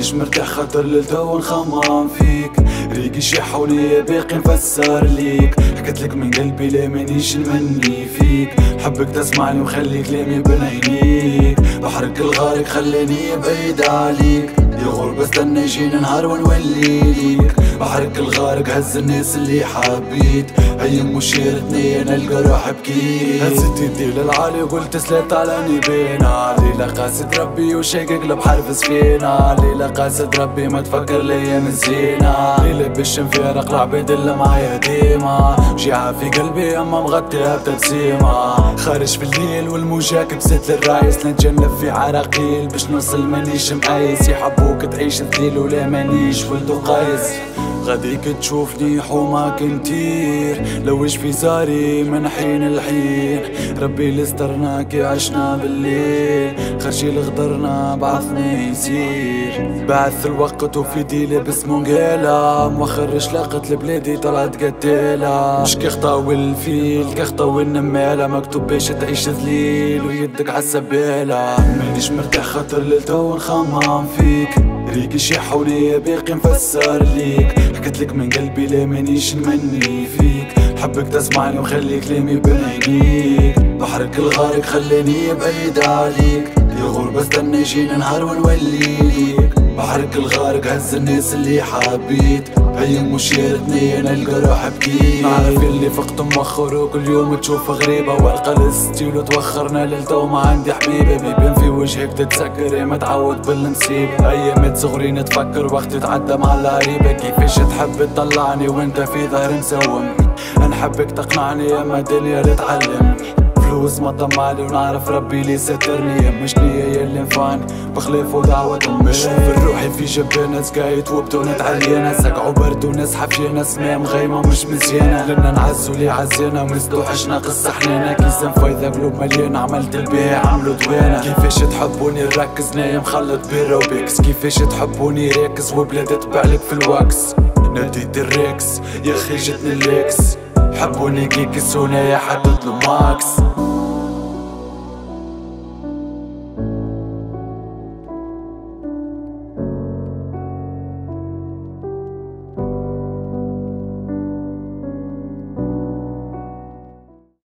مانيش مرتاح خاطر للتو نخمم فيك، ريقي شي حوليا باقي نفسر ليك، حكيتلك من قلبي لا مانيش نمني فيك، نحبك تسمعني وخلي كلامي بين عينيك، بحرك الغارق خلاني بعيد عليك، يا غربة استنى يجينا نهار ونولي ليك، بحرك الغارق هز الناس اللي حبيت، هي مشيرتني انا الجراح بكيت، هزت يدي للعالي وقلت سلات على نيبينا، ليلة قاصد ربي وشاقق له بحرف سفينة، ليلة قاصد ربي ما تفكر ليا من زينة، ليلة باش نفارق العباد اللي معايا ديما، جيعة في قلبي اما مغطيها بتبسيمة، خارج في الليل والموجة كبست للرايس، نتجنب في عراقيل باش نوصل مانيش مقايس، يحبوك تعيش ذليل ولا مانيش ولد قايس، غاديك تشوفني حومة كنتير لوج في زاري من حين الحين، ربي لسترنا كي عشنا بالليل، خرجي لغدرنا بعثنا يسير، بعث الوقت وفي دي لبس مونجيلا، مخرج لقت لبلادي طلعت قتيلة، مش كيخطا والفيل كيخطا والنمالة، مكتوب باش تعيش ذليل ويدك عالسبالة، مانيش مرتاح خاطر للتو نخمم فيك، ريقي شي حوليا باقي نفسر ليك، حكيتلك من قلبي لا مانيش نمني فيك، حبك تسمعني وخلي كلامي بين عينيك، بحرك الغارق خلاني بعيد عليك، يا غربة استنى يجينا نهار ونولي ليك، بحرك الغارق هز الناس اللي حبيت، هي مشيرتني انا الجراح بكيت، نعرف اللي فقت مؤخر وكل يوم تشوف غريبة، والقى الستيل وتوخرنا للتو ما عندي حبيبة، بيبان في وجهك تتسكر يا ما تعود بالنصيب، ايامات صغري نتفكر وقت تعدى مع العريبة، كيفاش تحب تطلعني وانت في ظهر مسوم، نحبك تقنعني اما دنيا لا تعلم، فلوس ما طمعلي ونعرف ربي لي سترني، مش ليا يلي نفعني بخلاف ودعوة امي، شوف روحي في جبانة سكايت وبدون تعليانة، سقعوا برد وناس حفيانة سماء مغيمة مش مزيانة، لنا نعزوا لي عزيانة ونسدوحش ناقص حنانة، كيسان فايضة قلوب مليانة عملت البيع عملوا دوانا، كيفاش تحبوني نركز نايم خلط بيرة وبيكس، كيفاش تحبوني راكز وبلادي تبعلك في الواكس، ناديت الريكس يا اخي جتني الليكس، حبوني كيكسونا يا حدد الماكس.